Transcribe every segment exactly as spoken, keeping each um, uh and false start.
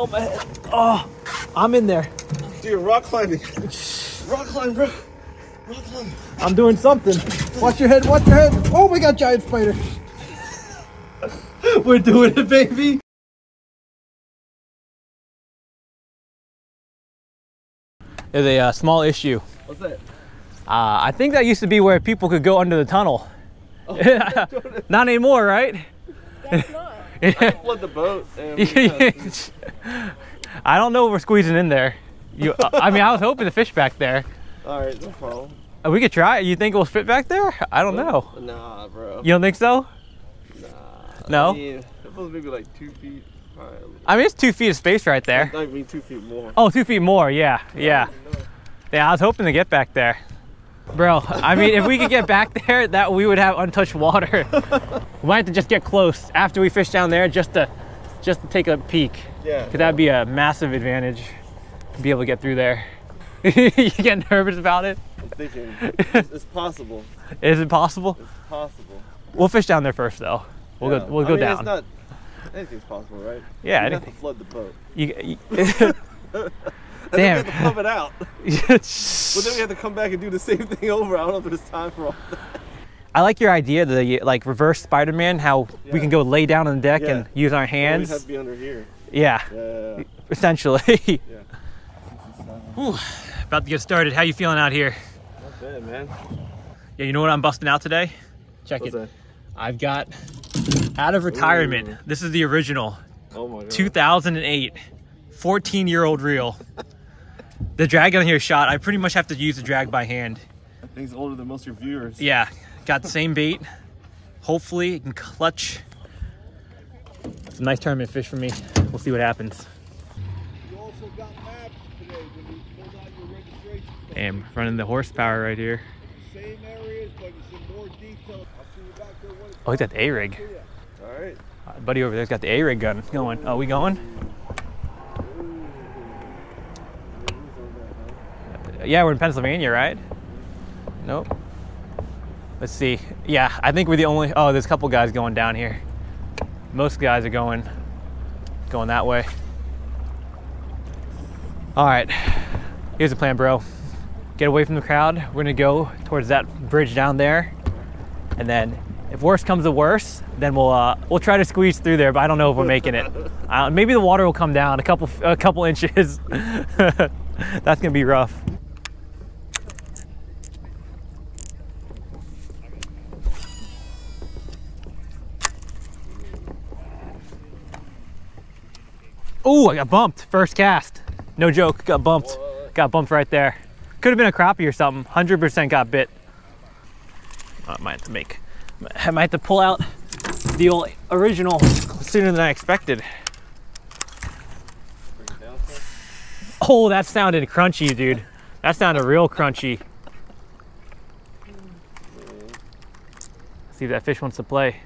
Oh, my head. Oh, I'm in there. Dude, rock climbing. Rock climb, bro. Rock climb. I'm doing something. Watch your head, watch your head. Oh, my God, giant spider. We're doing it, baby. There's a uh, small issue. What's that? Uh, I think that used to be where people could go under the tunnel. Oh, not anymore, right? That's not. I don't flood the boat. Damn, I don't know if we're squeezing in there. You, I mean, I was hoping to fish back there. All right, no problem. We could try it. You think it will fit back there? I don't know. Nah, bro. You don't think so? Nah. No? I mean, it's supposed to be like two feet. I mean, it's two feet of space right there. I mean, two feet more. Oh, two feet more, yeah, yeah. Yeah, I was hoping to get back there. Bro, I mean, if we could get back there, that we would have untouched water. We might have to just get close after we fish down there just to just to take a peek. Yeah. Because that'd be a massive advantage to be able to get through there. You get nervous about it? I'm thinking, it's, it's possible. Is it possible? It's possible. We'll fish down there first, though. We'll yeah. go, we'll go I mean, down. It's not, anything's possible, right? Yeah. You have to flood the boat. You, you, damn. Then we have to pump it out. But then we have to come back and do the same thing over. I don't know if there's time for all that. I like your idea, the like reverse Spider-Man, how yeah. we can go lay down on the deck yeah. and use our hands. We have to be under here. Yeah. yeah. Essentially. Yeah. Whew. About to get started. How you feeling out here? Not bad, man. Yeah, you know what I'm busting out today? Check What's it. That? I've got Out of Retirement. Ooh. This is the original. Oh my God. two thousand eight. fourteen year old reel. The drag on here shot, I pretty much have to use the drag by hand. I think it's older than most of your viewers. Yeah, got the same bait. Hopefully it can clutch. It's a nice tournament fish for me. We'll see what happens. You also got maps today when you pulled out your registration. Damn, running the horsepower right here. Same areas, but it's in more detail. I'll see you back there. Oh, he's got the A-rig. All right. Uh, buddy over there's got the A-rig gun. It's going. Oh, we going? Yeah, we're in Pennsylvania, right? Nope. Let's see. Yeah, I think we're the only... Oh, there's a couple guys going down here. Most guys are going going that way. All right. Here's the plan, bro. Get away from the crowd. We're going to go towards that bridge down there. And then if worse comes to worse, then we'll uh, we'll try to squeeze through there, but I don't know if we're making it. Uh, maybe the water will come down a couple, a couple inches. That's going to be rough. Oh, I got bumped. First cast. No joke. Got bumped. What? Got bumped right there. Could have been a crappie or something. one hundred percent got bit. Oh, I might have to make. I might have to pull out the old original sooner than I expected. Oh, that sounded crunchy, dude. That sounded real crunchy. See if that fish wants to play.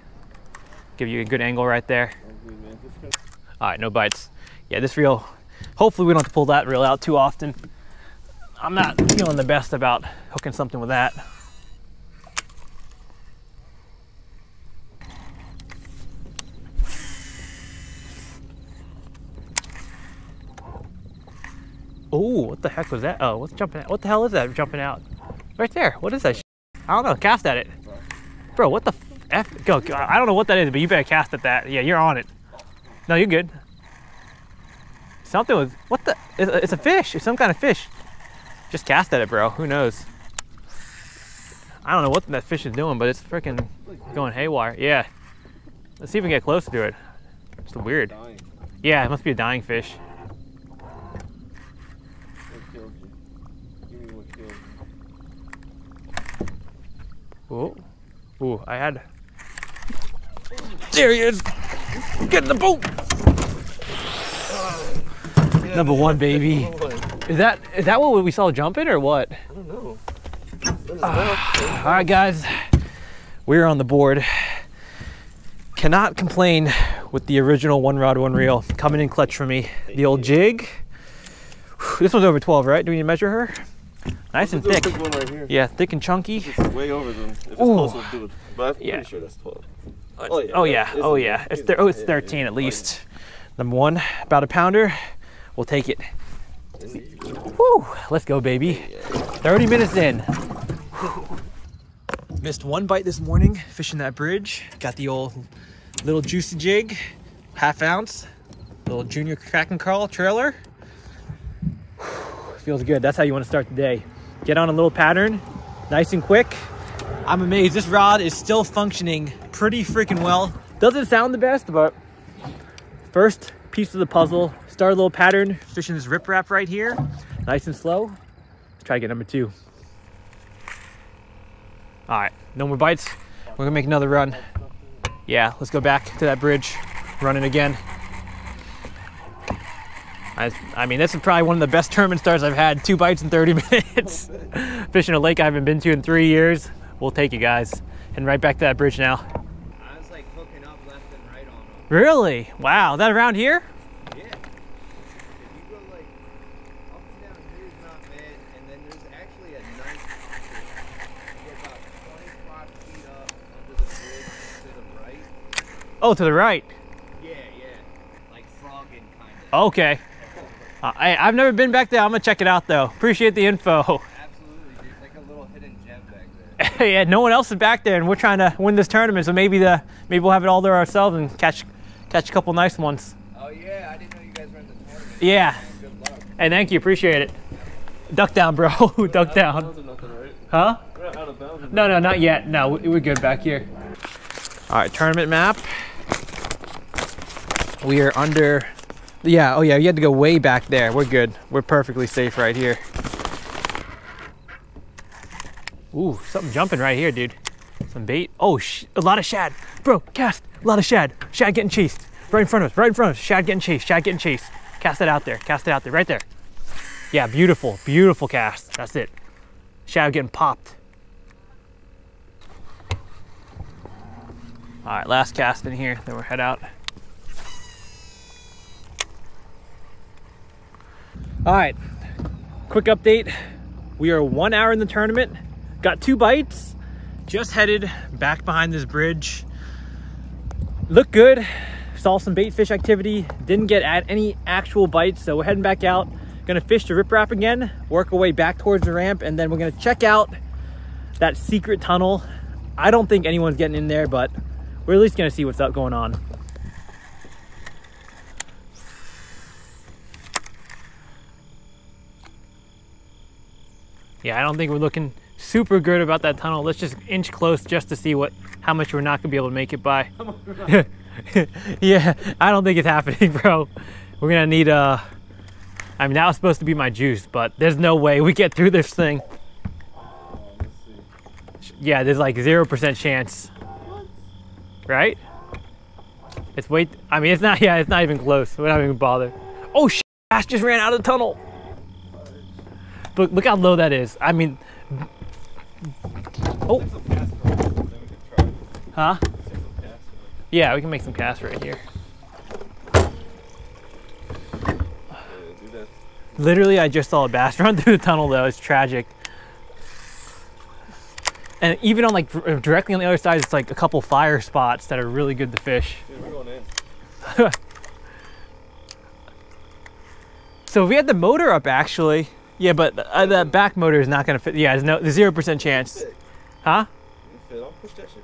Give you a good angle right there. All right, no bites. Yeah, this reel, hopefully we don't have to pull that reel out too often. I'm not feeling the best about hooking something with that. Oh, what the heck was that? Oh, what's jumping out? What the hell is that jumping out? Right there, what is that? I don't know, cast at it. Bro, what the F? Go, go. I don't know what that is, but you better cast at that. Yeah, you're on it. No, you're good. Something was, what the, it's a fish, it's some kind of fish. Just cast at it, bro, who knows? I don't know what that fish is doing, but it's freaking going haywire. Yeah, let's see if we can get close to it. It's weird. Yeah, it must be a dying fish. Oh, ooh, I had, there he is, get in the boat. Number one, baby. Is that is that what we saw jumping or what? I don't know. Uh, all right, guys, we're on the board. Cannot complain with the original one rod, one reel coming in clutch for me. The old jig. This one's over twelve, right? Do we need to measure her? Nice and thick. One right here. Yeah, thick and chunky. It's way over them. If it's closer to it, but I'm pretty yeah. sure that's twelve. Oh yeah. Oh yeah. Oh yeah. It's, oh, it's thirteen at least. Number one, about a pounder. We'll take it. Woo, let's go, baby. thirty minutes in. Whew. Missed one bite this morning, fishing that bridge. Got the old Lil Juicee Jig, half ounce, little junior Krackin' Craw trailer. Whew, feels good. That's how you want to start the day. Get on a little pattern, nice and quick. I'm amazed. This rod is still functioning pretty freaking well. Doesn't sound the best, but first piece of the puzzle, start a little pattern. Fishing this riprap right here, nice and slow. Let's try to get number two. All right, no more bites. We're gonna make another run. Yeah, let's go back to that bridge, run it again. I, I mean, this is probably one of the best tournament starts I've had. Two bites in thirty minutes. Fishing a lake I haven't been to in three years. We'll take it, guys. And right back to that bridge now. I was like hooking up left and right on them. Really? Wow, is that around here? Yeah. If you go like up and down here is not bad, and then there's actually a nice pocket. You get about twenty-five feet up under the bridge to the right. Oh, to the right? Yeah, yeah. Like frogging kind of. Okay. uh, I, I've never been back there. I'm gonna check it out though. Appreciate the info. Absolutely, dude. Like a little hidden gem back there. Yeah, no one else is back there, and we're trying to win this tournament. So maybe the maybe we'll have it all there ourselves and catch catch a couple nice ones. Oh yeah, I didn't know you guys ran the tournament. Yeah. Good luck. Hey, thank you, appreciate it. Duck down, bro. Duck down. We're not out of bounds or nothing, right? Huh? We're not out of bounds or nothing. No, no, not yet. No, we're good back here. All right, tournament map. We are under. Yeah. Oh yeah, you had to go way back there. We're good. We're perfectly safe right here. Ooh, something jumping right here, dude. Some bait. Oh, sh a lot of shad. Bro, cast. A lot of shad. Shad getting chased. Right in front of us. Right in front of us. Shad getting chased. Shad getting chased. Cast it out there. Cast it out there. Right there. Yeah, beautiful. Beautiful cast. That's it. Shad getting popped. All right, last cast in here. Then we'll head out. All right. Quick update. We are one hour in the tournament. Got two bites, just headed back behind this bridge. Looked good, saw some bait fish activity, didn't get at any actual bites, so we're heading back out. Gonna fish the riprap again, work our way back towards the ramp, and then we're gonna check out that secret tunnel. I don't think anyone's getting in there, but we're at least gonna see what's up going on. Yeah, I don't think we're looking super good about that tunnel. Let's just inch close just to see what how much we're not gonna be able to make it by. Yeah, I don't think it's happening, bro. We're gonna need uh I mean, that was supposed to be my juice, but there's no way we get through this thing. Oh, let's see. Yeah, there's like zero percent chance. What? Right? It's wait I mean it's not yeah, it's not even close. We're not even bothered. Oh shit, I just ran out of the tunnel. But look how low that is. I mean Oh. Huh? Yeah, we can make some casts right here. Literally, I just saw a bass run through the tunnel though. It's tragic. And even on like directly on the other side, it's like a couple fire spots that are really good to fish. Dude, we're going in. So we had the motor up actually. Yeah, but uh, that back motor is not gonna fit. Yeah, there's no there's zero percent chance. Huh? I'll push that shit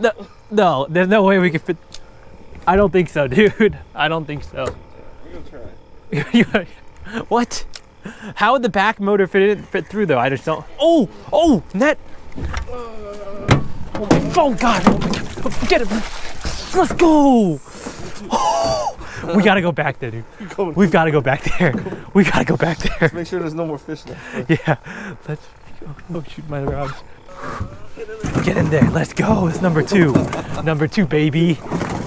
down. No, no, there's no way we can fit. I don't think so, dude. I don't think so. We're gonna try. What? How would the back motor fit in, fit through though? I just don't. Oh, oh, net. Oh God! Get it. Let's go. Oh, we gotta go back there, dude. We've gotta go back there. We gotta go back there. Let's make sure there's no more fish left. Yeah. Let's. Oh, oh shoot, my rod. Get in there. Let's go. It's number two. Number two, baby.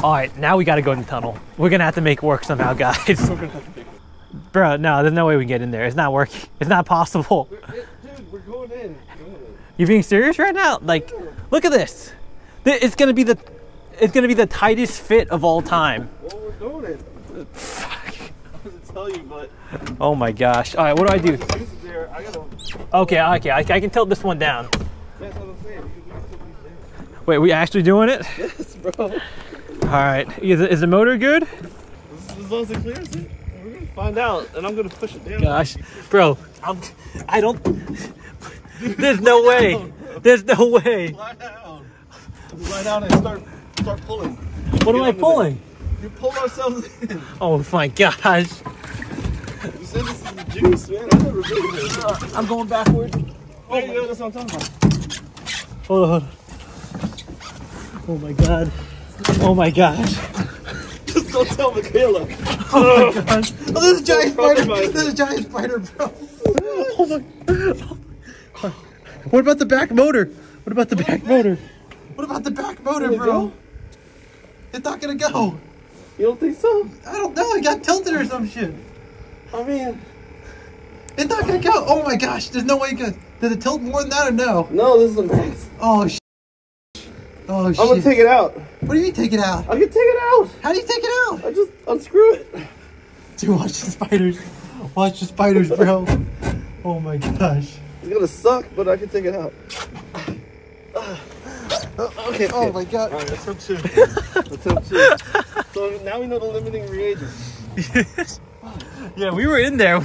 All right, now we gotta go in the tunnel. We're gonna have to make work somehow, guys. Bro, no, there's no way we can get in there. It's not working. It's not possible. We're, it, dude, we're going in. You being serious right now? Like, look at this. It's gonna be the. It's gonna be the tightest fit of all time. Well, we're doing it. Fuck. I was gonna tell you, but. Oh my gosh! All right, what do I do? I gotta... Okay, okay, I, I can tilt this one down. That's what I'm saying. Wait, we actually doing it? Yes, bro. All right, is, is the motor good? This is blows and clears it? We're gonna find out, and I'm gonna push it down. Gosh, bro, I'm, I don't. Dude, there's no way. Down, there's no way. Lie down. Lie down and start start pulling. What am I pulling? You pulled ourselves in. Oh my gosh. You said this is the juice, man. I've never been here. Uh, I'm going backwards. Oh, there you go. That's what I'm talking about. Hold on. Oh my god. Oh my gosh. Just don't tell Michaela. Oh my gosh. Oh, this is a giant spider. This is a giant spider, bro. Oh my. What about the back motor? What about the what back motor? What about the back motor, bro? Go? It's not gonna go. You don't think so? I don't know. It got tilted or some shit. I mean, it's not gonna go. Oh my gosh. There's no way it can. Did it tilt more than that or no? No, this is a mess. Oh shit. Oh, I'm shit. gonna take it out. What do you mean take it out? I can take it out. How do you take it out? I just unscrew it. Dude, watch the spiders. Watch the spiders, bro. Oh my gosh. It's gonna suck, but I can take it out. Oh, okay. Oh my god. Alright, that's up two. That's up two. So now we know the limiting reagent. Yes. Yeah, we were in there,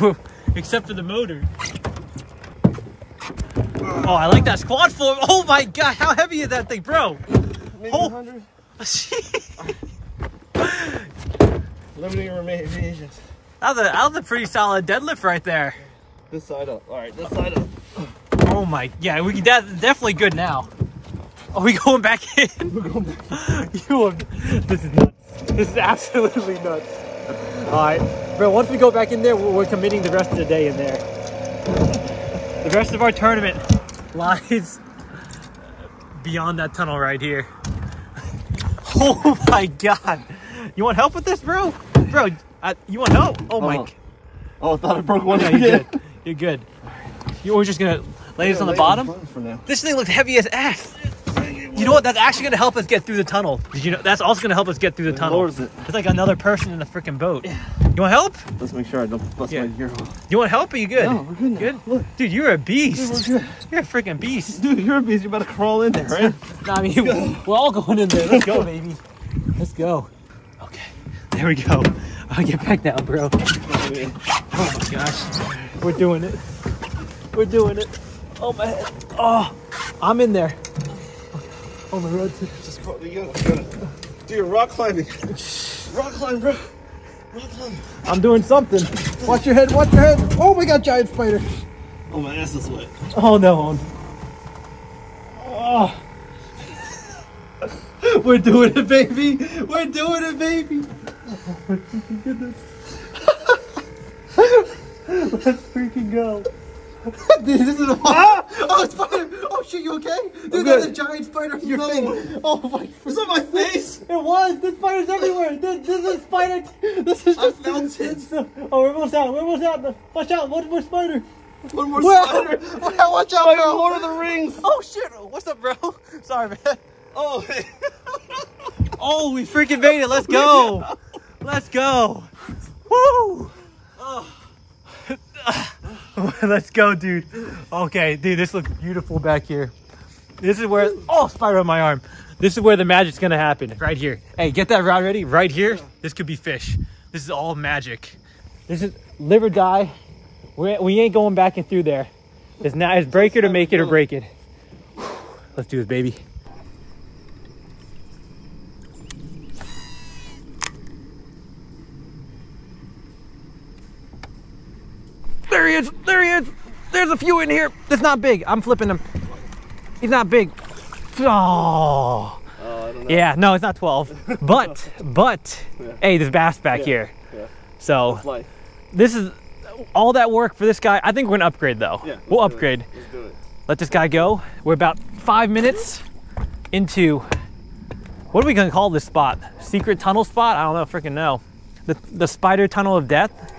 except for the motor. Oh, I like that squat form. Oh my god, how heavy is that thing, bro? Maybe oh. one hundred. Limiting reagents. That, that was a pretty solid deadlift right there. This side up. Alright, this side up. Oh my, yeah, we that's definitely good now. Are we going back in? We're going back in. You are, this is nuts. This is absolutely nuts. Alright, bro, once we go back in there, we're, we're committing the rest of the day in there. The rest of our tournament lies beyond that tunnel right here. Oh my god. You want help with this, bro? Bro, I, you want help? Oh, oh my. No. Oh, I thought I broke one. No, you're good. You're good. You were just going to lay this on the bottom? For now. This thing looks heavy as F. You know what? That's actually gonna help us get through the tunnel. Did you know? That's also gonna help us get through the it tunnel. It. It's like another person in the freaking boat. Yeah. You want help? Let's make sure I don't bust yeah. my gear off. You want help? Are you good? No, we're good. Now. Good. Look. Dude, you're a beast. Dude, you're a freaking beast. Dude, you're a beast. You're about to crawl in there, right? Nah, I mean, we're all going in there. Let's go, baby. Let's go. Okay. There we go. I'll get back now, bro. Oh, yeah. Oh my gosh. We're doing it. We're doing it. Oh my head. Oh, I'm in there. On the road to just you gotta do your rock climbing. Rock climb, bro. Rock climb. I'm doing something. Watch your head, watch your head. Oh my god, giant spider. Oh, my ass is wet. Oh no. Oh. We're doing it, baby. We're doing it, baby. Oh my freaking goodness. Let's freaking go. Dude, this is a ah! Oh, spider! Oh shit, you okay? Dude, there's a giant spider in your face. Oh my! It's on my face. It was. This spider's everywhere. This, this is spider. This is just. I found it. Oh, we're almost out. We're almost out. Watch out! One more spider. One more Where? spider. Watch out! Watch out, bro! Lord of the Rings. Oh shit! What's up, bro? Sorry, man. Oh. Oh, we freaking made it. Let's go. Let's go. Woo! Oh. Let's go, dude. Okay, dude, this looks beautiful back here. This is where, oh, spider on my arm. This is where the magic's gonna happen, right here. Hey, get that rod ready, right here. This could be fish. This is all magic. This is live or die. We're, we ain't going back and through there. It's not, it's break it to make it or break it. Let's do this, baby. There he is, there he is. There's a few in here. It's not big. I'm flipping him. He's not big. Oh. Uh, I don't know. Yeah, no, it's not twelve. But, but, yeah. Hey, there's bass back yeah. here. Yeah. So, this is all that work for this guy. I think we're gonna upgrade though. Yeah, we'll upgrade. It. Let's do it. Let this guy go. We're about five minutes into, what are we gonna call this spot? Secret tunnel spot? I don't know, freaking know. The, the spider tunnel of death?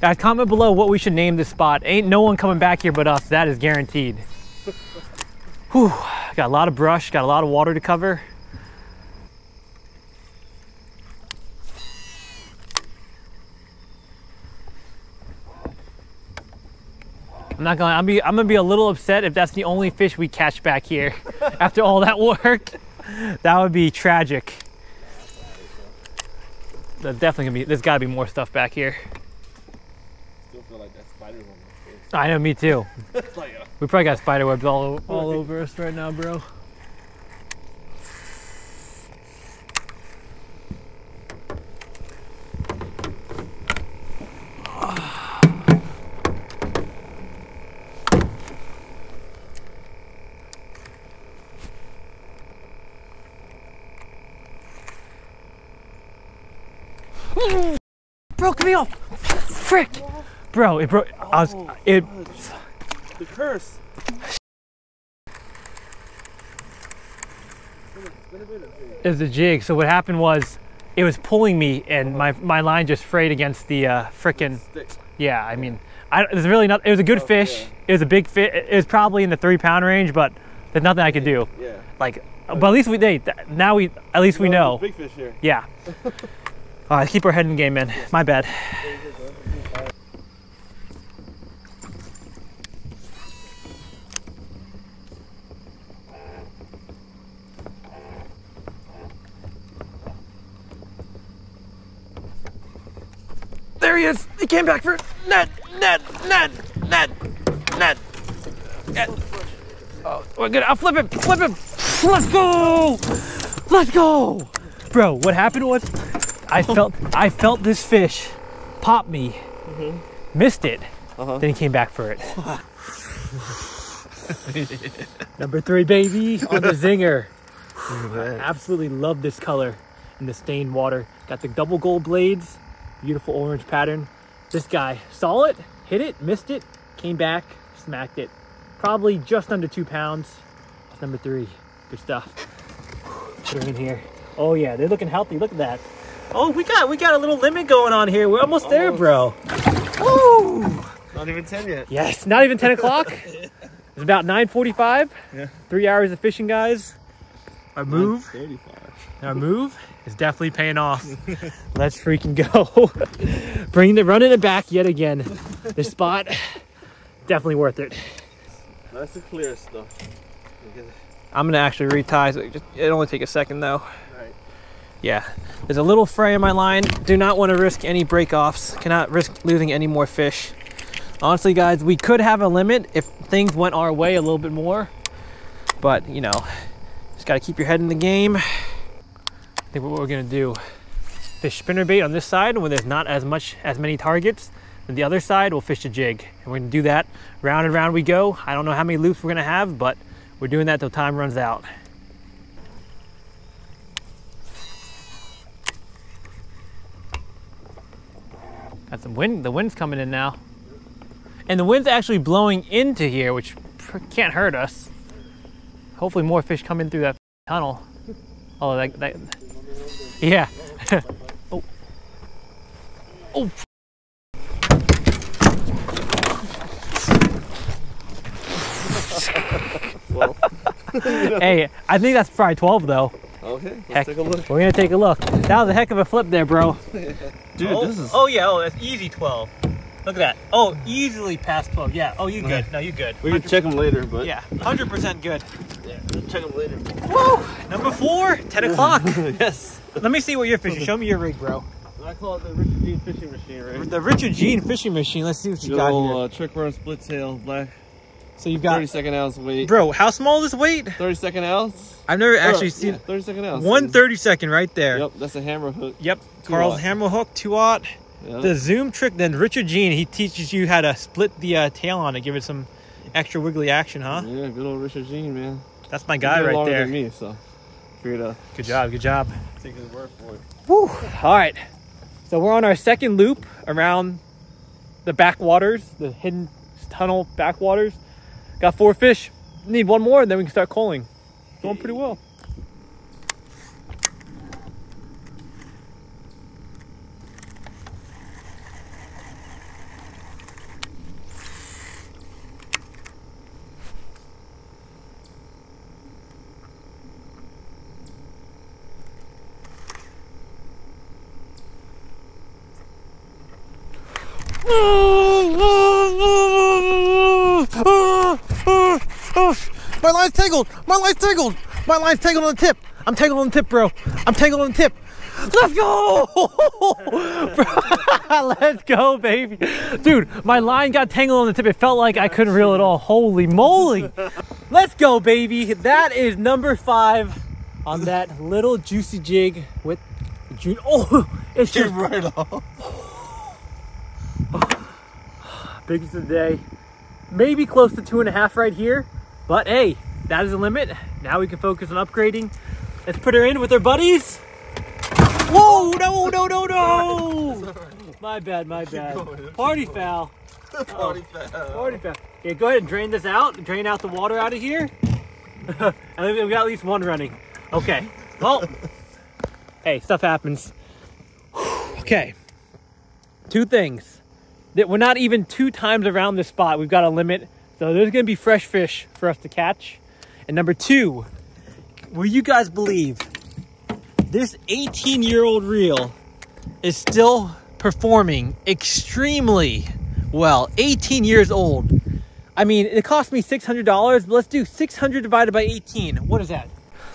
Guys, comment below what we should name this spot. Ain't no one coming back here but us. That is guaranteed. Whew. Got a lot of brush, got a lot of water to cover. I'm not gonna, I'm, be, I'm gonna be a little upset if that's the only fish we catch back here. After all that work, that would be tragic. there's definitely gonna be, there's gotta be more stuff back here. Still feel like that spider's on my face. I know, me too. Like a... We probably got spider webs all, all over us right now, bro. Bro, get me off! Frick! Bro, it broke. I was. Oh, it. The curse! It's the jig. So, what happened was it was pulling me, and my, my line just frayed against the uh, frickin'. Yeah, I mean, I, it was really not. It was a good oh, fish. Yeah. It was a big fish. It was probably in the three pound range, but there's nothing I could do. Yeah. Like, but at least we did. Now we, at least we know. Big fish here. Yeah. All right, keep our head in the game, man. My bad. There he is. He came back for net, net, net, net, net, net. Oh, we're good. I'll flip him. Flip him. Let's go. Let's go, bro. What happened was, I felt I felt this fish pop me, mm-hmm. missed it, uh-huh. then he came back for it. Number three, baby, on the zinger. I absolutely love this color in the stained water. Got the double gold blades, beautiful orange pattern. This guy saw it, hit it, missed it, came back, smacked it. Probably just under two pounds. That's number three. Good stuff. Put him in here. Oh yeah, they're looking healthy. Look at that. Oh, we got we got a little limit going on here. We're almost, almost. there, bro. Woo! Not even ten yet. Yes, not even ten o'clock. Yeah. It's about nine forty-five. Yeah. Three hours of fishing, guys. Our move. Our move is definitely paying off. Let's freaking go. Bring the running it back yet again. This spot definitely worth it. That's the clearest though. I'm gonna actually retie. So it just, it'll only take a second though. Yeah, there's a little fray in my line. Do not want to risk any break-offs. Cannot risk losing any more fish. Honestly, guys, we could have a limit if things went our way a little bit more. But, you know, just got to keep your head in the game. I think what we're going to do, fish spinnerbait on this side when there's not as much as many targets. And the other side, we'll fish a jig. And we're going to do that. Round and round we go. I don't know how many loops we're going to have, but we're doing that till time runs out. Got some wind, the wind's coming in now. And the wind's actually blowing into here, which can't hurt us. Hopefully more fish come in through that tunnel. Oh, that, that, yeah. Oh. Oh. Hey, I think that's probably twelve though. Okay, let's heck, take a look. We're gonna take a look. That was a heck of a flip there, bro. Dude, oh, this is... oh yeah, oh, that's easy twelve. Look at that. Oh, easily past twelve. Yeah. Oh, you good? No, you good. We can check them later, but yeah, one hundred percent good. Yeah, we'll check them later. Woo! Number four, ten o'clock. Yes. Let me see what you're fishing. Show me your rig, bro. I call it the Richard Gene fishing machine, right? The Richard Gene fishing machine. Let's see what you got here. Uh, trick worm, split tail, black. So you've got thirty second ounce weight. Bro, how small is weight? thirty second ounce. I've never actually oh, seen yeah, thirty second ounce. One thirty second right there. Yep, that's a hammer hook. Yep, two Carl's aught. Hammer hook, two aught. Yep. The zoom trick, then Richard Gene, he teaches you how to split the uh, tail on it, give it some extra wiggly action, huh? Yeah, good old Richard Gene, man. That's my guy right there. Than me, so figured out. Good job, good job. Take his word for it. Woo! All right, so we're on our second loop around the backwaters, the hidden tunnel backwaters. Got four fish. Need one more, and then we can start calling. Going pretty well. My line's tangled! My line's tangled! My line's tangled on the tip! I'm tangled on the tip, bro! I'm tangled on the tip! Let's go! Let's go, baby. Dude, my line got tangled on the tip. It felt like I couldn't reel it all. Holy moly. Let's go, baby. That is number five on that little juicy jig with June. Oh, it's just right off. Biggest of the day. Maybe close to two and a half right here. But hey, that is the limit. Now we can focus on upgrading. Let's put her in with her buddies. Whoa, no, no, no, no. My bad, my bad. Party foul. Party foul. Party foul. Yeah, go ahead and drain this out. Drain out the water out of here. And we've got at least one running. Okay. Well, hey, stuff happens. Okay. Two things. That we're not even two times around this spot. We've got a limit. So there's going to be fresh fish for us to catch. And number two, will you guys believe this eighteen-year-old reel is still performing extremely well? eighteen years old. I mean, it cost me six hundred dollars, but let's do six hundred divided by eighteen. What is that?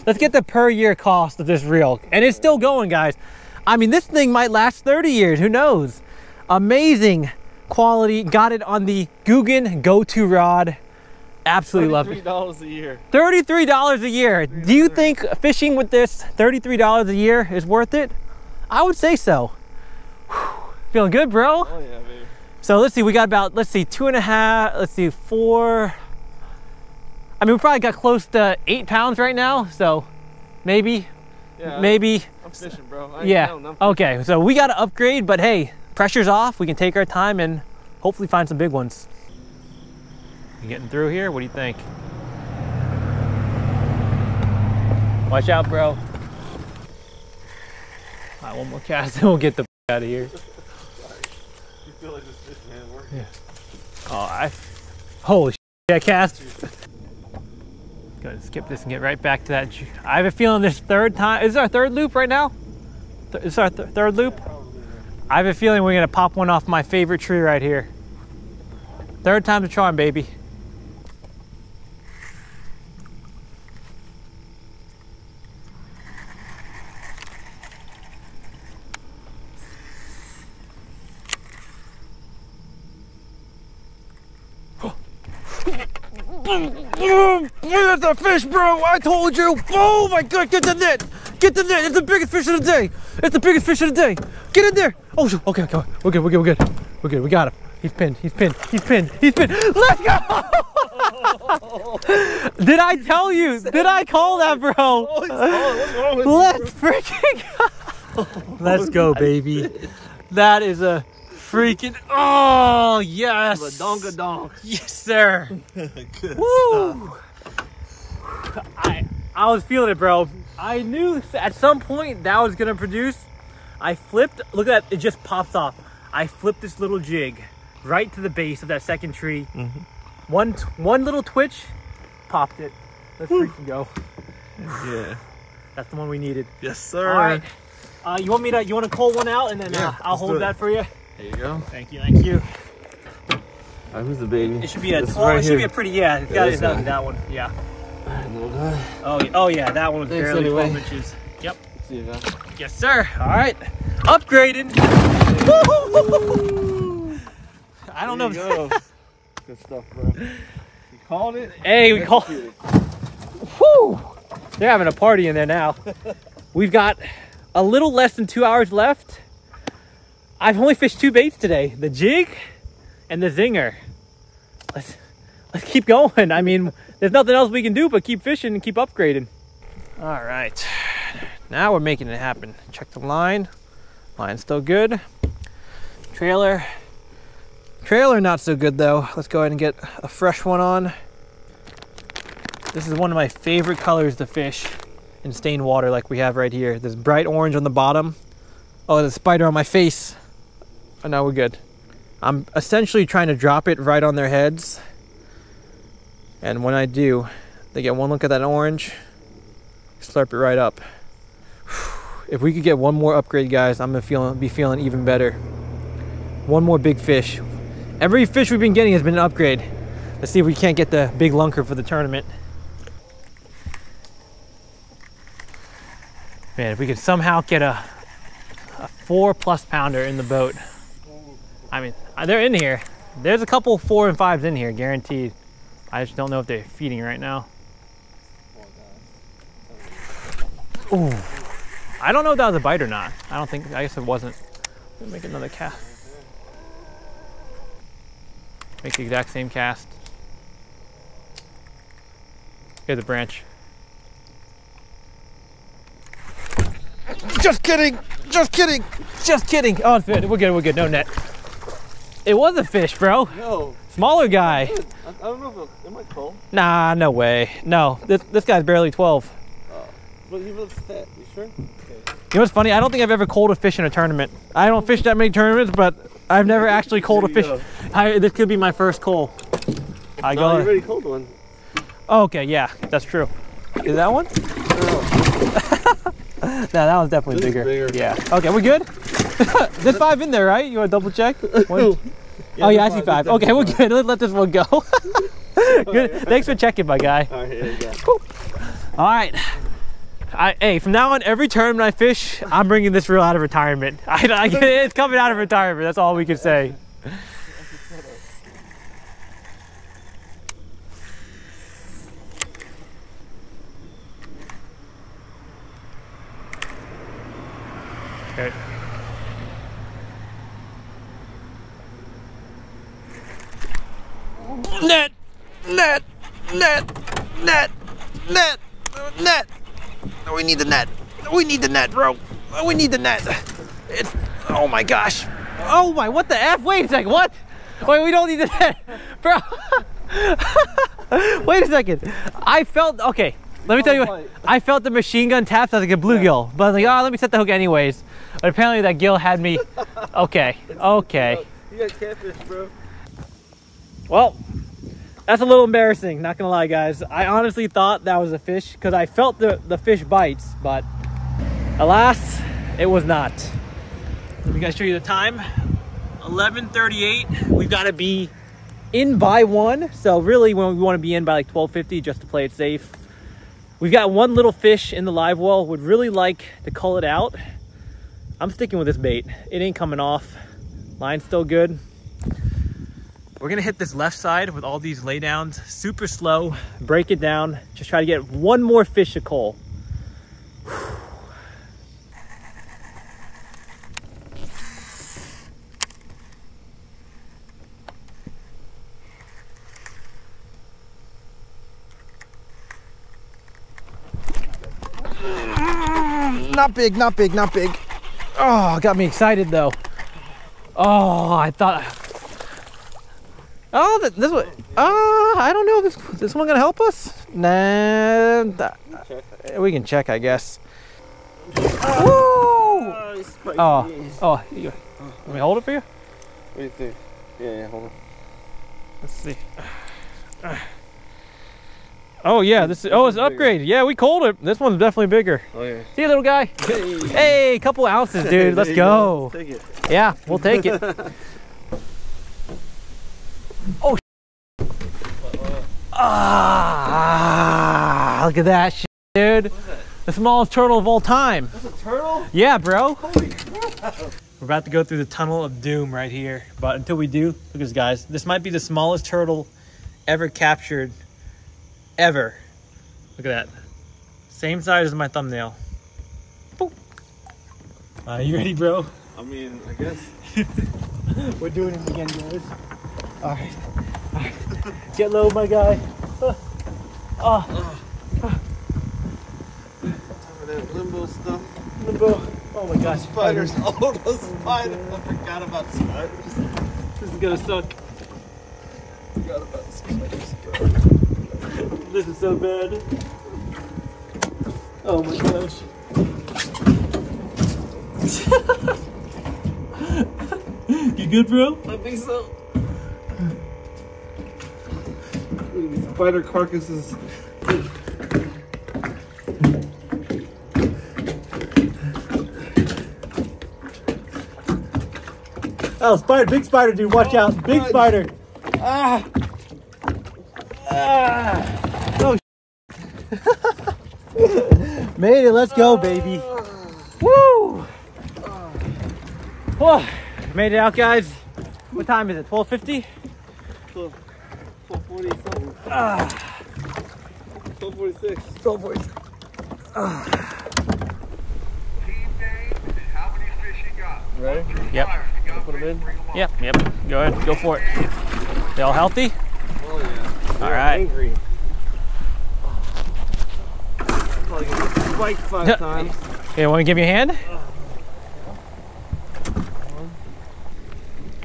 Let's get the per year cost of this reel. And it's still going, guys. I mean, this thing might last thirty years. Who knows? Amazing quality. Got it on the Guggen go-to rod. Absolutely love it. thirty-three dollars a year. thirty-three dollars a year. thirty-three. Do you think fishing with this thirty-three dollars a year is worth it? I would say so. Whew. Feeling good, bro? Oh yeah, baby. So let's see, we got about, let's see, two and a half, let's see, four. I mean, we probably got close to eight pounds right now, so maybe, yeah, maybe. I'm fishing, bro. I ain't yeah, counting, I'm fishing. Okay, so we got to upgrade, but hey, pressure's off. We can take our time and hopefully find some big ones. You getting through here? What do you think? Watch out, bro. All right, one more cast and we'll get the out of here. Sorry. You feel like this fish man working? Yeah. Oh, I... Holy shit, that cast. Gonna skip this and get right back to that. I have a feeling this third time... Is this our third loop right now? Th is this our th third loop? Yeah, probably, yeah. I have a feeling we're gonna pop one off my favorite tree right here. Third time's a charm, baby. That's a fish, bro! I told you! Oh my god, get the net! Get the net! It's the biggest fish of the day! It's the biggest fish of the day! Get in there! Oh, okay, okay. We're good, we're good, we're good. We're good, we got him. He's pinned, he's pinned, he's pinned, he's pinned. Let's go! Did I tell you? Did I call that, bro? Let's freaking go! Let's go, baby. That is a freaking, oh, yes! Badonga donk. Yes, sir. Good woo! Stuff. I, I was feeling it, bro. I knew at some point that was gonna produce. I flipped, look at that, it just pops off. I flipped this little jig right to the base of that second tree. Mm-hmm. One one little twitch, popped it. Let's woo. Freaking go. Yeah. That's the one we needed. Yes, sir. All right. Uh, you want me to, you want to call one out and then yeah, uh, I'll hold that for you? There you go. Thank you, thank you. I was the baby. It should be a, oh, right it should be a pretty, yeah, it's yeah, got it, that one, yeah. Oh, oh yeah, that one was thanks barely anyway. twelve inches. Yep. See you, yes, sir. All right. Upgraded. Woo! I don't there know. You go. Good stuff, bro. You called it. Hey, we called it. Woo! They're having a party in there now. We've got a little less than two hours left. I've only fished two baits today: the jig and the zinger. Let's let's keep going. I mean, there's nothing else we can do but keep fishing and keep upgrading. All right. Now we're making it happen. Check the line. Line's still good. Trailer. Trailer not so good though. Let's go ahead and get a fresh one on. This is one of my favorite colors to fish in stained water like we have right here. This bright orange on the bottom. Oh, there's a spider on my face. Oh, now we're good. I'm essentially trying to drop it right on their heads. And when I do, they get one look at that orange, slurp it right up. If we could get one more upgrade, guys, I'm gonna feel, be feeling even better. One more big fish. Every fish we've been getting has been an upgrade. Let's see if we can't get the big lunker for the tournament. Man, if we could somehow get a a four plus pounder in the boat. I mean, they're in here. There's a couple four and fives in here, guaranteed. I just don't know if they're feeding right now. Ooh. I don't know if that was a bite or not. I don't think, I guess it wasn't. Let me make another cast. Make the exact same cast. Here's a branch. Just kidding, just kidding, just kidding. Oh, it's good, we're good, we're good, no net. It was a fish, bro. No. Smaller guy. I, I don't know if it, am I twelve? Nah, no way. No, this, this guy's barely twelve. Oh, but he looks fat, you sure? Okay. You know what's funny? I don't think I've ever cold a fish in a tournament. I don't fish that many tournaments, but I've never actually cold a fish. I, this could be my first cold. I no, go. You already cold one. Oh, okay, yeah, that's true. Is that one? No. No, that one's definitely bigger. bigger. Yeah. Okay, we're good? There's five in there, right? You want to double check? One, yeah, oh, yeah, I see five. Okay, we're good. Let's let this one go. Good. Thanks for checking, my guy. All right, here we go. Cool. All right. I, hey, from now on, every term I fish, I'm bringing this reel out of retirement. I, I, it's coming out of retirement. That's all we can say. Okay. Net, net, net, net, net, net. We need the net. We need the net, bro. We need the net. It's, oh my gosh. Oh my, what the F? Wait a second, what? Wait, we don't need the net, bro. Wait a second. I felt, okay. Let me tell you what, I felt the machine gun tap, so I was like a bluegill. But I was like, oh, let me set the hook anyways. But apparently that gill had me, okay, okay. You got catfish, bro. Well, that's a little embarrassing, not gonna lie, guys. I honestly thought that was a fish, because I felt the, the fish bites, but alas, it was not. Let me guys show you the time. eleven thirty-eight, we've gotta be in by one. So really, when we wanna be in by like twelve fifty, just to play it safe. We've got one little fish in the live well. Would really like to cull it out. I'm sticking with this bait. It ain't coming off. Line's still good. We're gonna hit this left side with all these laydowns, super slow, break it down, just try to get one more fish to cull. Not big, not big, not big. Oh, got me excited though. Oh, I thought. Oh, this one. Oh, I don't know. This this one gonna help us? Nah. We can check, I guess. Oh. Woo! Oh, oh. You, let me hold it for you. What do you think? Yeah, yeah, hold on. Let's see. Oh yeah, this is, oh, it's an upgrade. Yeah, we called it. This one's definitely bigger. Oh yeah. See you, little guy. Hey, hey, couple ounces, dude. Let's go. Take it. Yeah, we'll take it. Oh. Ah! Look at that, shit, dude. What is that? The smallest turtle of all time. That's a turtle? Yeah, bro. Holy crap. We're about to go through the tunnel of doom right here, but until we do, look at this, guys. This might be the smallest turtle ever captured. Ever. Look at that. Same size as my thumbnail. Boop. Uh, you ready, bro? I mean, I guess. We're doing it again, guys. All right. All right. Get low, my guy. Uh, uh, uh. That limbo stuff. Limbo. Oh my gosh. Spiders. Oh, those spiders. I forgot about spiders. This is gonna suck. I forgot about spiders, bro. This is so bad. Oh my gosh. You good, bro? I think so. Spider carcasses. Oh, spider, big spider, dude, watch oh, out. Big God. Spider. Ah. Ah. Made it, let's go, baby. Woo! Whoa, made it out, guys. What time is it? twelve fifty? twelve forty something. Ah. twelve forty-six. twelve forty-six. Ah. Ready? Yep. Put them in? Yep, yep. Go ahead. Go for it. They all healthy? Oh, yeah. All right. Angry. Probably gonna get spiked five yeah. times. Hey, want to give me a hand?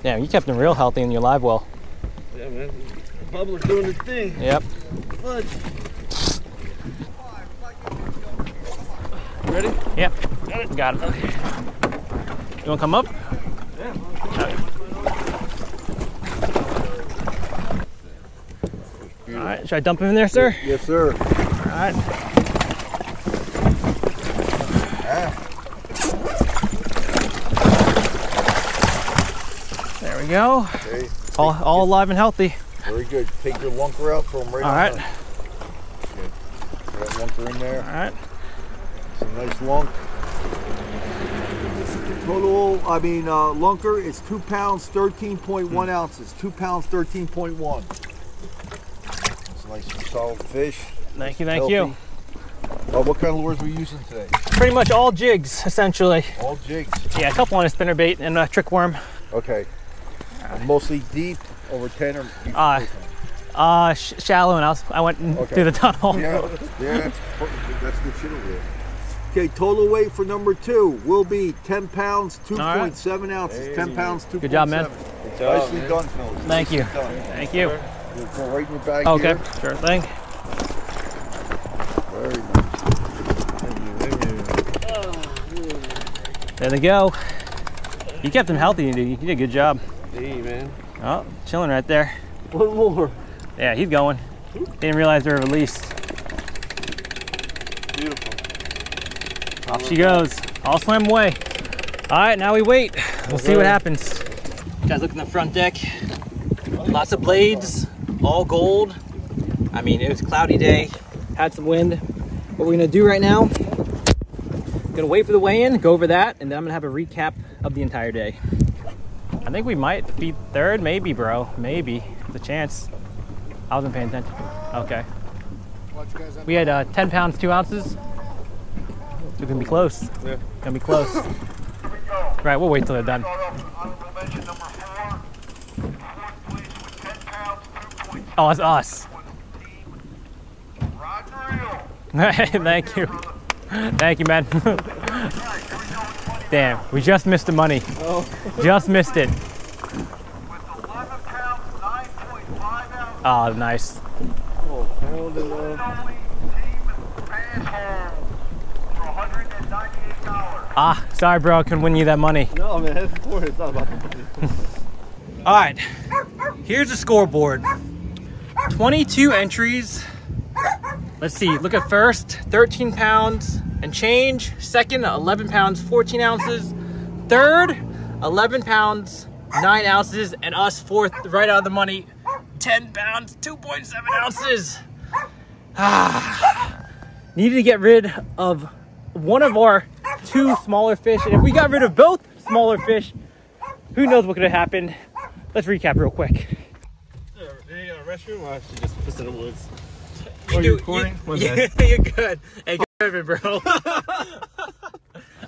Yeah, you kept them real healthy in your live well. Yeah, man. The bubbler's doing its thing. Yep. Fudge. Ready? Yep. Got it. Got it. Okay. You wanna come up? Yeah. All right, should I dump him in there, sir? Yes, sir. All right. Ah. There we go. Okay. All, all alive and healthy. Very good. Take your lunker out, throw him right all on. All right. Okay. Got lunker in there. All right. It's a nice lunk. Total, I mean, uh, lunker is two pounds, thirteen point one ounces. Two pounds, thirteen point one. It's nice and solid fish. Thank you, thank healthy. you. Uh, what kind of lures are we using today? Pretty much all jigs, essentially. All jigs? Yeah, a couple on a spinnerbait and a trick worm. Okay. Uh, mostly deep, over ten or deep? Uh, uh, sh shallow, and I, was, I went okay. through the tunnel. Yeah, yeah that's, that's good shit over there. Okay, total weight for number two will be ten pounds, two point seven right. ounces. Hey, ten pounds, two point seven. Good job, man. Good job, Nicely man. done, fellas. Thank you. Done. Thank you. We'll go right in your bag Okay, here. sure thing. Very nice. There they go. You kept them healthy, dude. You did a good job. Hey, man. Oh, chilling right there. One more. Yeah, he's going. Didn't realize they were released. Beautiful. Off she goes. All swam away. All right, now we wait. We'll see what happens. Guys, look in the front deck. Lots of blades, all gold. I mean, it was a cloudy day, had some wind. What we're gonna do right now, gonna wait for the weigh-in, go over that, and then I'm gonna have a recap of the entire day. I think we might be third, maybe, bro. Maybe, there's a chance. I wasn't paying attention. Okay. We had uh, ten pounds, two ounces. It's gonna be close. Yeah. It's gonna be close. Here we go. All right, we'll wait till they're done. Oh, it's us. Thank you. Thank you, man. Damn, we just missed the money. Just missed it. Oh, nice. Ah, sorry, bro. I couldn't win you that money. No, man, that's poor. It's not about the money. All right, here's the scoreboard. twenty-two entries. Let's see. Look at first, thirteen pounds and change. Second, eleven pounds, fourteen ounces. Third, eleven pounds, nine ounces, and us fourth, right out of the money, ten pounds, two point seven ounces. Ah, needed to get rid of one of our two smaller fish, and if we got rid of both smaller fish, who knows what could have happened. Let's recap real quick. Hey, you got a restroom, or I should just piss in the woods? Are you recording? Yeah, you're good. Hey, good, bro. I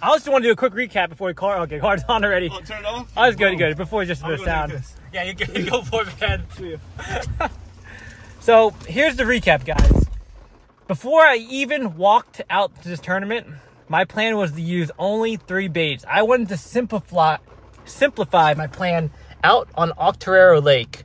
just want to do a quick recap before we car. Okay, car's on already. Oh, turn it on? I was good, oh. good. Before just for the sound. Yeah, you can go for it, man. So here's the recap, guys. Before I even walked out to this tournament, my plan was to use only three baits. I wanted to simplify, simplify my plan out on Octarero Lake.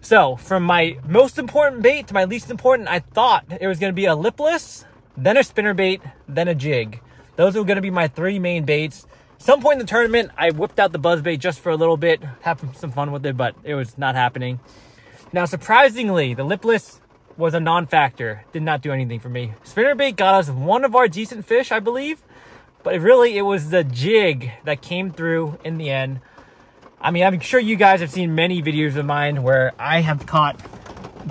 So from my most important bait to my least important, I thought it was gonna be a lipless, then a spinnerbait, then a jig. Those were gonna be my three main baits. Some point in the tournament, I whipped out the buzzbait just for a little bit, had some fun with it, but it was not happening. Now, surprisingly, the lipless was a non-factor. Did not do anything for me. Spinnerbait got us one of our decent fish, I believe, but it really it was the jig that came through in the end. I mean, I'm sure you guys have seen many videos of mine where I have caught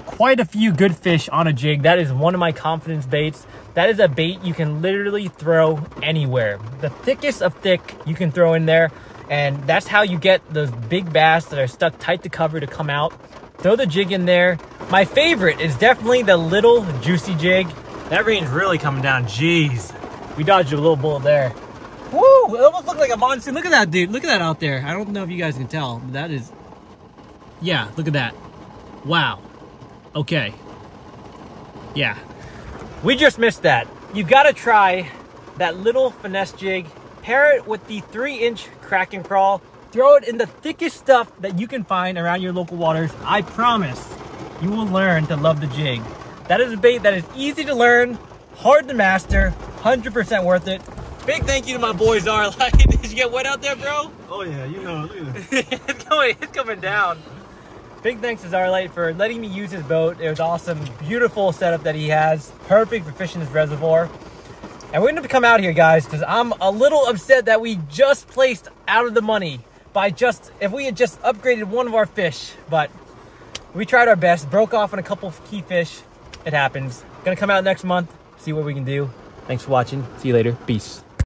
quite a few good fish on a jig. That is one of my confidence baits. That is a bait you can literally throw anywhere. The thickest of thick you can throw in there, And that's how you get those big bass that are stuck tight to cover to come out. Throw the jig in there. My favorite is definitely the Lil Juicee Jig. That rain's really coming down. Jeez. We dodged a little bullet there. Woo! It almost looked like a monsoon. Look at that, dude. Look at that out there. I don't know if you guys can tell, but that is... Yeah, look at that. Wow. Okay. Yeah. We just missed that. You've got to try that little finesse jig. Pair it with the three inch Krackin' Craw. Throw it in the thickest stuff that you can find around your local waters. I promise you will learn to love the jig. That is a bait that is easy to learn, hard to master, one hundred percent worth it. Big thank you to my boy Zarlight. Did you get wet out there, bro? Oh yeah, you know. Look at it. It's, going, it's coming down. Big thanks to Zarlight for letting me use his boat. It was awesome, beautiful setup that he has. Perfect for fishing this reservoir. And we're gonna come out here, guys, because I'm a little upset that we just placed out of the money by just, if we had just upgraded one of our fish, but we tried our best, broke off on a couple of key fish. It happens. Gonna come out next month, see what we can do. Thanks for watching. See you later. Peace.